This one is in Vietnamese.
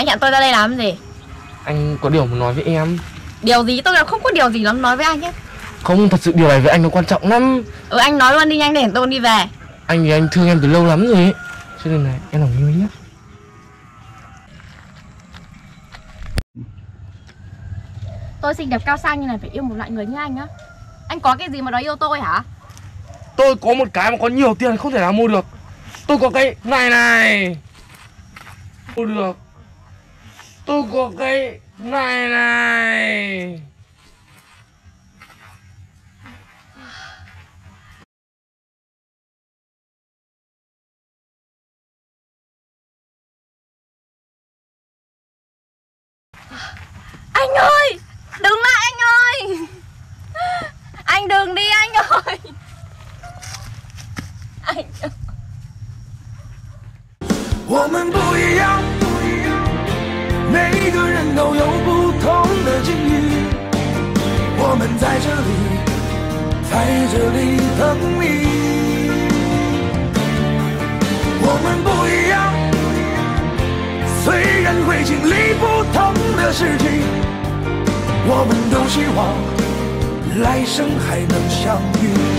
Anh hẹn tôi ra đây làm gì? Anh có điều muốn nói với em. Điều gì? Tôi không có điều gì lắm nói với anh ấy. Không, thật sự điều này với anh nó quan trọng lắm. Ừ, anh nói luôn đi, nhanh để tôi đi về. Anh thì anh thương em từ lâu lắm rồi ấy. Cho nên là em lòng yêu nhé. Tôi xinh đẹp cao sang như này phải yêu một loại người như anh á. Anh có cái gì mà đòi yêu tôi hả? Tôi có một cái mà có nhiều tiền không thể nào mua được. Tôi có cái này mua được. Tôi có cái này. Anh ơi, đừng lại anh ơi. Anh đừng đi anh ơi. Anh ơi. 我们不一样，每个人都有不同的境遇。我们在这里，等你。我们不一样，虽然会经历不同的事情，我们都希望来生还能相遇。